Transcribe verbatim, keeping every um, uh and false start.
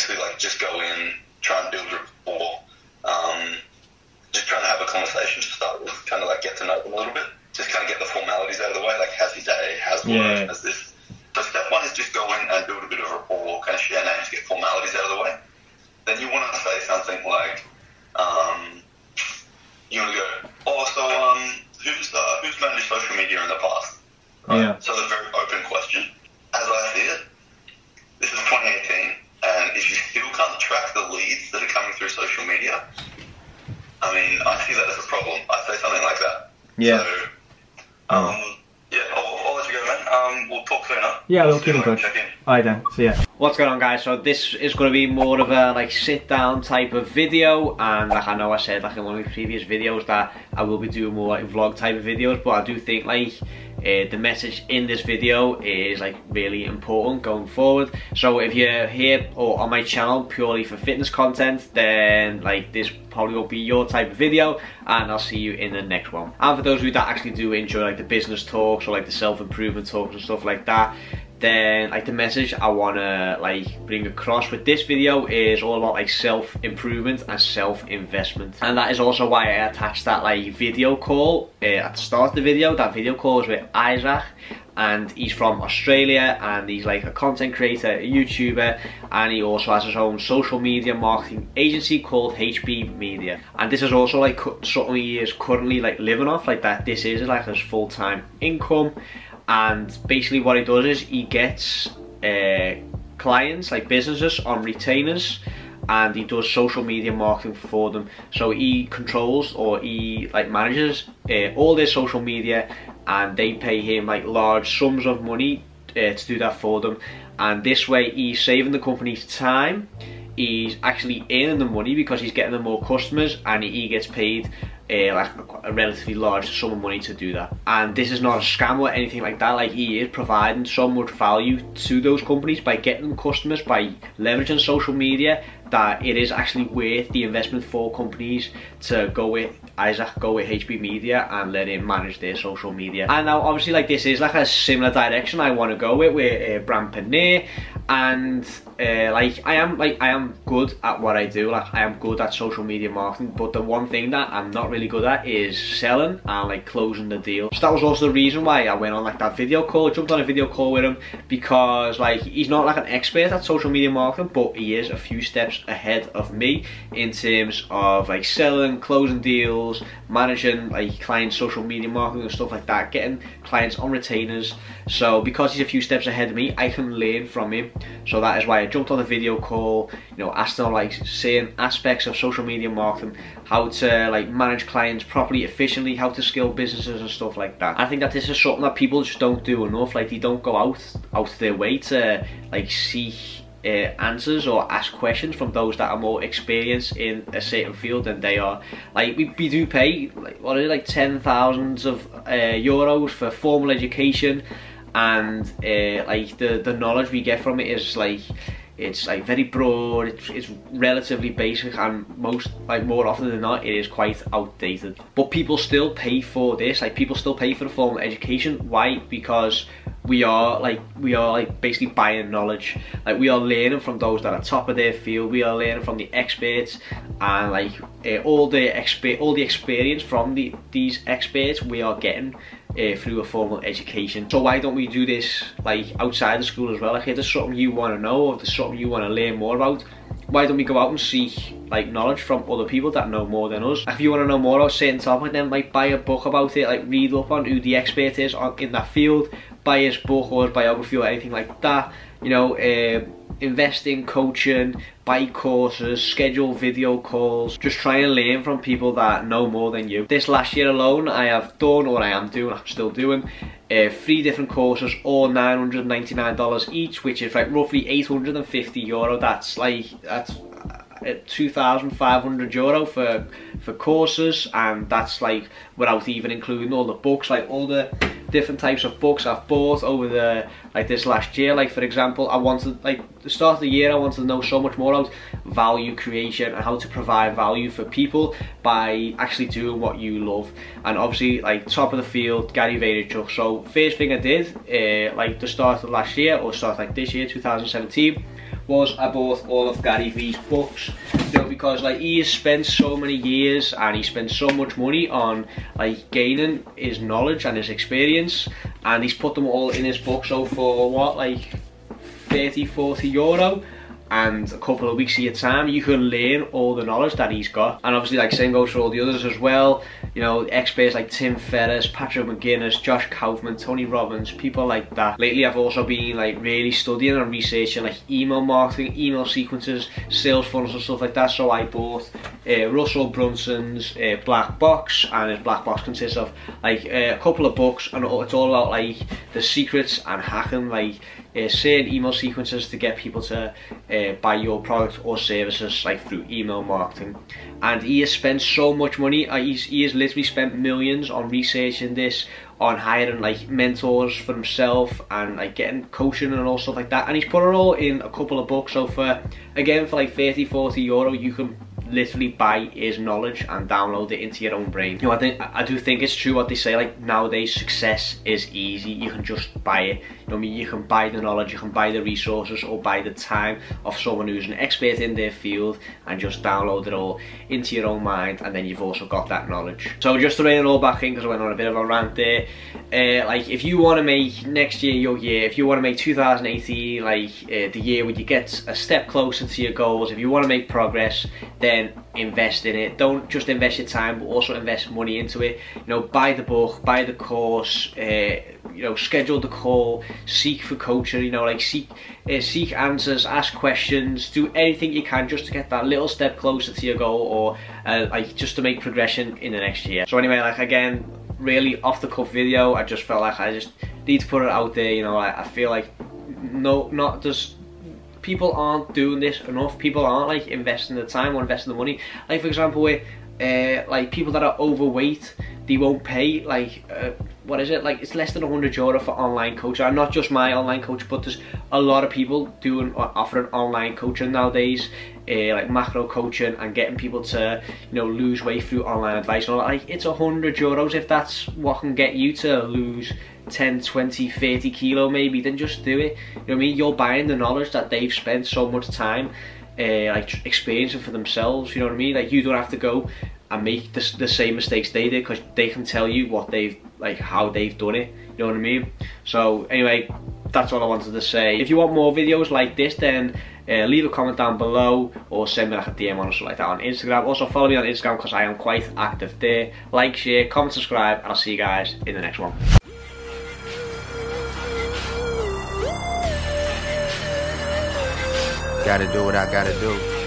basically like just go in, try and build rapport, um, just trying to have a conversation to start with, kind of like get to know them a little bit, just kind of get the formalities out of the way, like how's your day, how's work, yeah. how's this. So step one is just go in and build a bit of rapport, kind of share names, get formalities out of the way. Then you want to say something like, um, you want to go, oh, so um, who's, uh, who's managed social media in the past? Right? Yeah. So it's a very open question. As I see it, this is twenty eighteen, and if you still can't track the leads that are coming through social media, I mean, I see that as a problem. I say something like that. Yeah. So, um, oh. yeah, I'll, I'll let you go, man. Um, we'll talk soon, huh? Yeah, we'll keep in touch. Alright then, see ya. What's going on, guys? So this is going to be more of a like sit down type of video, and like I know I said like in one of my previous videos that I will be doing more like vlog type of videos, but I do think like uh, the message in this video is like really important going forward. So if you're here or on my channel purely for fitness content, then like this probably will be your type of video, and I'll see you in the next one. And for those of you that actually do enjoy like the business talks or like the self-improvement talks and stuff like that, then like the message I want to like bring across with this video is all about like self-improvement and self-investment, and that is also why I attached that like video call uh, at the start of the video. That video call was with Isaac, and he's from Australia, and he's like a content creator, a YouTuber, and he also has his own social media marketing agency called H B Media. And this is also like something he is currently like living off, like that this is like his full-time income. And basically what he does is he gets uh, clients, like businesses, on retainers, and he does social media marketing for them. So he controls or he like manages uh, all their social media, and they pay him like large sums of money uh, to do that for them. And this way he's saving the company's time, he's actually earning the money because he's getting them more customers, and he gets paid Uh, like a relatively large sum of money to do that. And this is not a scam or anything like that. Like he is providing so much value to those companies by getting them customers, by leveraging social media, that it is actually worth the investment for companies to go with Isaac, go with H B Media, and let him manage their social media. And now obviously like this is like a similar direction I want to go with with uh, Brandpeneur, and uh, like I am like I am good at what I do. Like I am good at social media marketing, but the one thing that I'm not really good at is selling and like closing the deal. So that was also the reason why I went on like that video call, jumped on a video call with him, because like he's not like an expert at social media marketing, but he is a few steps ahead of me in terms of like selling, closing deals, managing like clients' social media marketing and stuff like that, getting clients on retainers. So because he's a few steps ahead of me, I can learn from him. So that is why I jumped on the video call, you know, asked him like certain aspects of social media marketing, how to like manage clients properly, efficiently, how to scale businesses and stuff like that. I think that this is something that people just don't do enough. Like they don't go out out their way to like seek uh, answers or ask questions from those that are more experienced in a certain field than they are. Like we, we do pay like what are they, like ten thousands of uh, euros for formal education, and uh, like the the knowledge we get from it is like, it's like very broad, it's, it's relatively basic, and most, like more often than not, it is quite outdated. But people still pay for this, like people still pay for the formal education. Why? Because we are like, we are like basically buying knowledge. Like we are learning from those that are top of their field, we are learning from the experts, and like uh, all, the exper all the experience from the, these experts we are getting Uh, through a formal education. So why don't we do this like outside of school as well? Like if there's something you want to know, or if there's something you want to learn more about, why don't we go out and seek like knowledge from other people that know more than us? If you want to know more about a certain topic, then like buy a book about it, like read up on who the expert is on, in that field, buy his book or his biography or anything like that, you know. Uh, invest in coaching, buy courses, schedule video calls, just try and learn from people that know more than you. This last year alone I have done, or I am doing, I'm still doing uh, three different courses, all nine hundred ninety-nine dollars each, which is like roughly eight hundred fifty euro. That's like, that's two thousand five hundred euro for for courses, and that's like without even including all the books, like all the different types of books I've bought over the like this last year. Like, for example, I wanted, like, the start of the year, I wanted to know so much more about value creation and how to provide value for people by actually doing what you love. And obviously, like, top of the field, Gary Vaynerchuk. So first thing I did, uh, like the start of last year, or start like this year, two thousand seventeen, was I bought all of Gary V's books, you know, because like he has spent so many years and he spent so much money on like gaining his knowledge and his experience, and he's put them all in his book. So for what, like thirty, forty euro, and a couple of weeks of your time, you can learn all the knowledge that he's got. And obviously, like, same goes for all the others as well. You know, experts like Tim Ferriss, Patrick McGinnis, Josh Kaufman, Tony Robbins, people like that. Lately, I've also been like really studying and researching like email marketing, email sequences, sales funnels and stuff like that. So I bought uh, Russell Brunson's uh, Black Box, and his Black Box consists of like uh, a couple of books, and it's all about like the secrets and hacking like uh, certain email sequences to get people to uh, buy your product or services like through email marketing. And he has spent so much money. Uh, he's, he has literally spent millions on researching this, on hiring like mentors for himself, and like getting coaching and all stuff like that. And he's put it all in a couple of books. So for, again, for like thirty, forty euro, you can literally buy his knowledge and download it into your own brain. You know, I think I do think it's true what they say, like nowadays success is easy. You can just buy it. You know what I mean? You can buy the knowledge, you can buy the resources, or buy the time of someone who's an expert in their field, and just download it all into your own mind, and then you've also got that knowledge. So just to rein it all back in, because I went on a bit of a rant there, uh, like if you want to make next year your year, if you want to make two thousand eighteen like uh, the year where you get a step closer to your goals, if you want to make progress, then invest in it. Don't just invest your time, but also invest money into it. You know, buy the book, buy the course, uh, you know, schedule the call, seek for coaching, you know, like seek uh, seek answers, ask questions, do anything you can just to get that little step closer to your goal, or uh, like just to make progression in the next year. So anyway, like again, really off the cuff video. I just felt like I just need to put it out there. You know, I, I feel like no, not just people aren't doing this enough. People aren't like investing the time or investing the money. Like for example, with uh, like people that are overweight, they won't pay like uh, what is it? Like it's less than a hundred euro for online coaching. And not just my online coach, but there's a lot of people doing offering online coaching nowadays, uh, like macro coaching and getting people to, you know, lose weight through online advice. And all that. Like it's a hundred euros. If that's what can get you to lose ten, twenty, thirty kilo maybe, then just do it. You know what I mean? You're buying the knowledge that they've spent so much time uh, like experiencing for themselves. You know what I mean? Like you don't have to go and make the, the same mistakes they did, because they can tell you what they've, like how they've done it. You know what I mean? So anyway, that's all I wanted to say. If you want more videos like this, then uh, leave a comment down below, or send me like a D M or something like that on Instagram. Also follow me on Instagram, because I am quite active there. Like, share, comment, subscribe, and I'll see you guys in the next one. Gotta do what I gotta do.